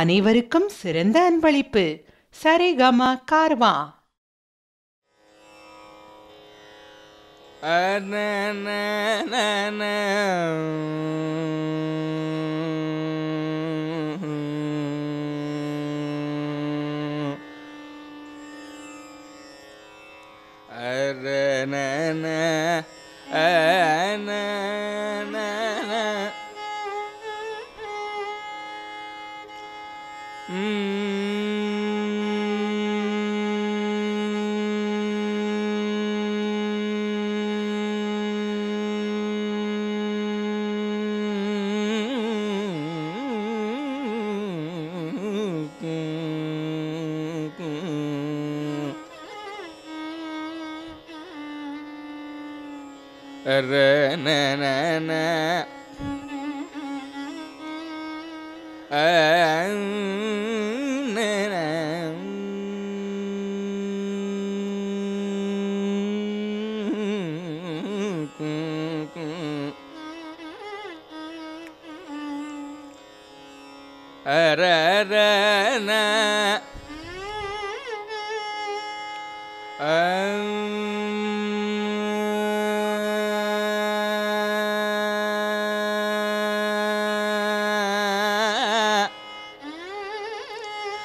அனைவருக்கும் சிறந்த அன்பளிப்பு சரேகமா Carvaan.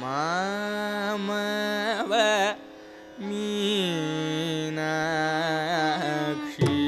Mamava Meenakshi.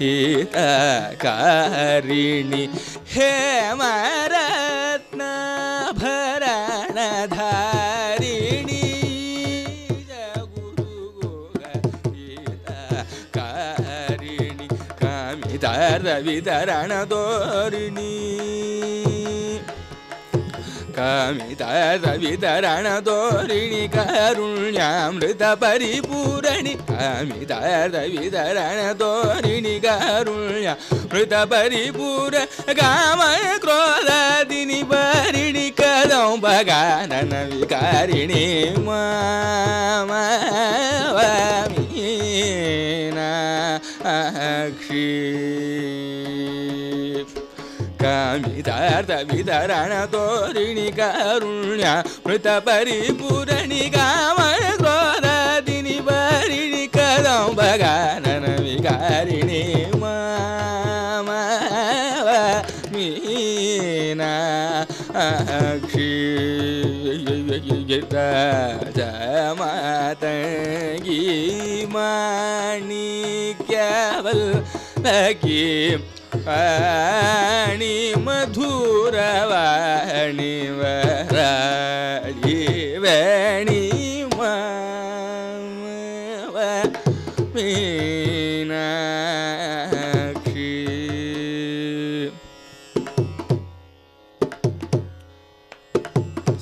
Hitarini Hemaratna Bharanadharini Jaguruga Hitakarini Kamitara Vidarana Dorini Kamitara Vidarana Dorini Karunyamrita Paripurani Kamitara Vidarana Dorini Karunya Prita paripura gama kroda dini parini kadam bagana vikarini Mamava Meenakshi Kamitara vidarana dorini karunya prita paripurani gama kroda dini parini kadam bagana vikarini Raja Matangi Manikyaval ನಗಿ ಪಾಣಿ ಮಧುರವಾಣಿ ವರಾಳಿ ವೇಣಿ ಮಾಮವ ಮೀನಾಕ್ಷಿ.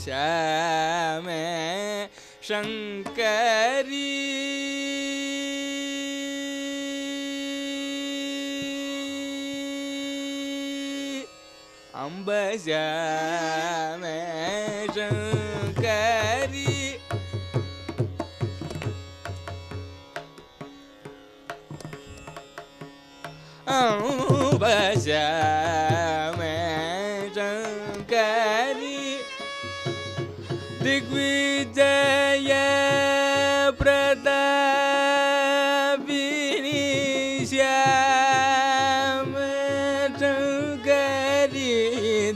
ಶ್ಯಾಮೆ ಶಂಕರಿ ಶ್ಯಾಮೆ ಶಂಕರಿ ಅಂಬ ಶ್ಯಾಮೆ ಶಂಕರಿ ದಿಗ್ವಿಜಯ ಪ್ರತಾಪಿನಿ ಶ್ಯಾಮ ಶಂಕರಿ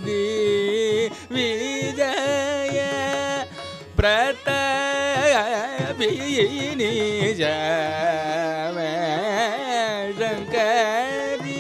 ದಿಗ್ವಿಜಯ ಪ್ರತಾಪಿನಿ ಶ್ಯಾಮ ಶಂಕರಿ.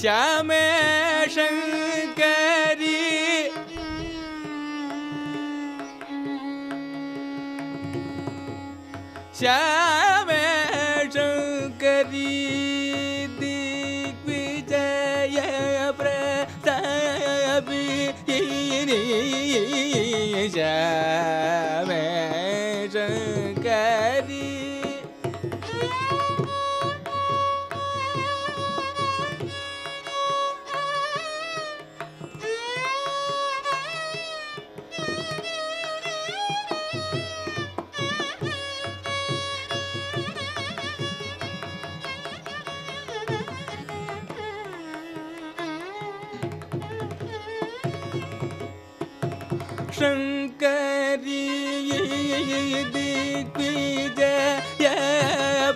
ಶ್ಯಾಮೆ ಶಂಕರಿ ಶ್ಯಾಮೆ ಶಂಕರಿ ದಿಗ್ವಿಜಯ ಪ್ರತಾಪಿನಿ ಶ್ಯಾಮೆ ಶಂಕರಿ ಶಂಕರಿ ದಿಗ್ವಿಜಯ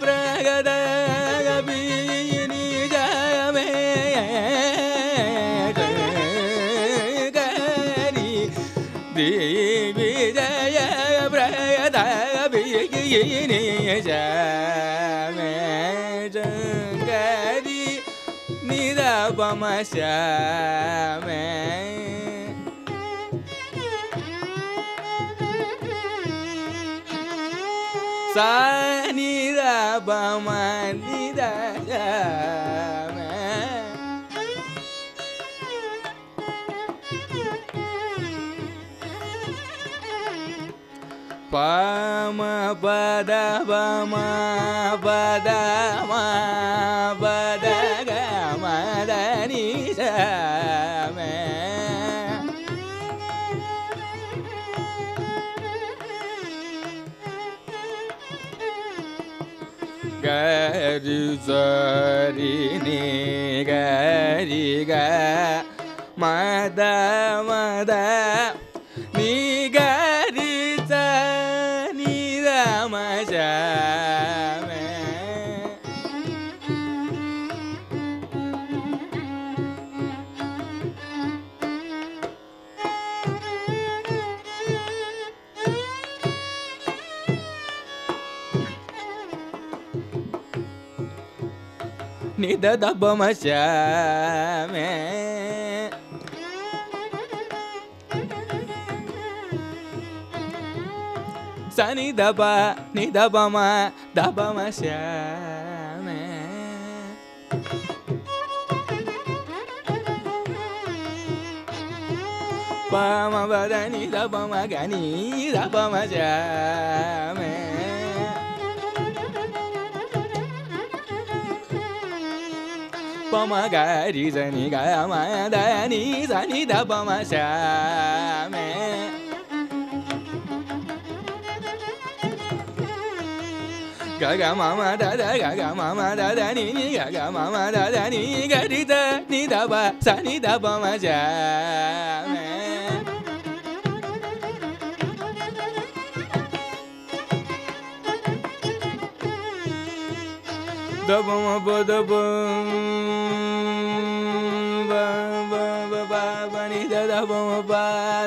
ಪ್ರಗದಾಭಿನಿ ಶ್ಯಾಮೆ ಶಂಕರಿ ದಿಗ್ವಿಜಯ ಪ್ರಗದಾಭಿನಿ ಶ್ಯಾಮೆ ಶಂಕರಿ ನಿರಪಮ ಶ್ಯಾಮೆ ಸಾನಿರಬಮ ನಿರಮ ಪಮ ಪದ ಬಮ ಪದ ಮ ಪದ ಗಮ ಧನಿ Shyama gari sari ni gari ga mada mada ni gari sa ni rama jame ನಿಧದ ಬಮ ಶ್ಯಾಮೆ ಸನಿ ದಬ ನಿಧ ಬಮ ದಬಮ ಶ್ಯಾಮೆ ಪಮ ಬದ ನಿಧ ಬಮ ಗನಿ ದಬಮ ಶ್ಯಾಮೆ ಪಮ ಗರಿ ಜನಿ ಗ ಮ ದ ನಿ ಸ ನಿ ದ ಪಮ ಶ್ಯಾಮೆ ga ga mama da da ga ga mama da da ni ni ga ga mama da da ni ga ni da ba sa ni da ba ma ja da ba ma ba da ba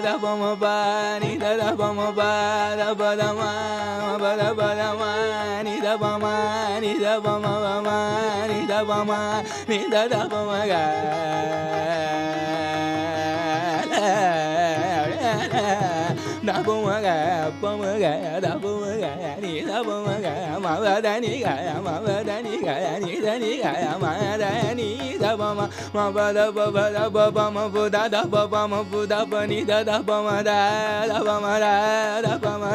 da ba ma ba ni da ba ma ba da ba da ma ni da ba ma ni da ba ma ga da ba ma ga da ni da ba ma ga ma da ni ga ma da ni Bama maba da baba da baba mabu da da baba mabu da bani da da bama da da bama da da bama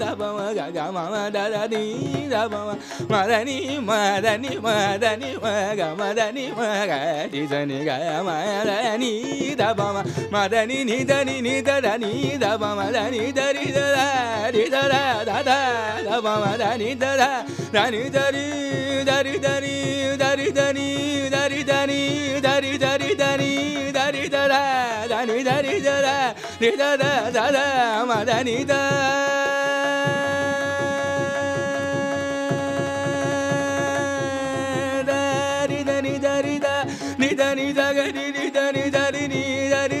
da bama ga ga mama da ni da bama ma da ni ma ga di da ni ga ma da ni da bama ma da ni da bama da ni da ri da da da bama da ni da ri dari dara madani da dari dari da ni da ga ni dari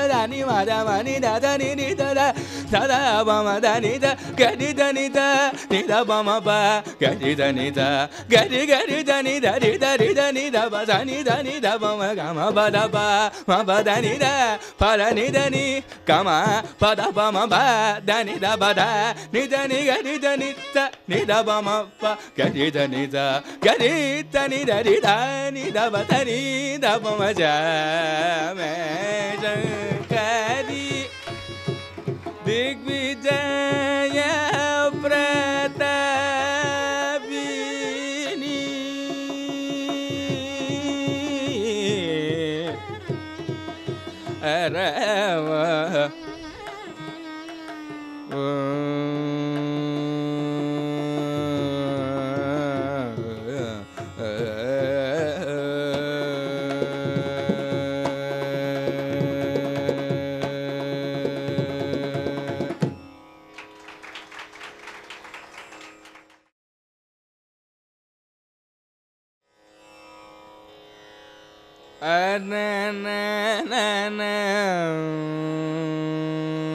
ni madama ni da ni da da ba ma da ni da ba ma ba ga da ni da ba ni da ba ma ga ma ba da ni da pa da ni ga ma pa da ba ma ba da ni ga ni da ba ma ba ga ni da ba da ni da ba ma ja me ja Digwijaya Pratabini Arawa na na na na